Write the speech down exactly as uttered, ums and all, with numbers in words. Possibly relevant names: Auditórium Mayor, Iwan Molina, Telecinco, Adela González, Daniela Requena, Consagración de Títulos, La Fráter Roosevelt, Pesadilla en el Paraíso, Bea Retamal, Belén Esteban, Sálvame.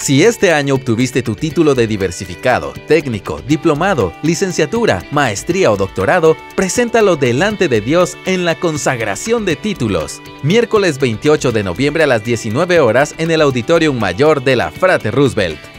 Si este año obtuviste tu título de diversificado, técnico, diplomado, licenciatura, maestría o doctorado, preséntalo delante de Dios en la consagración de títulos. Miércoles veintiocho de noviembre a las diecinueve horas en el Auditórium Mayor de la Fráter Roosevelt.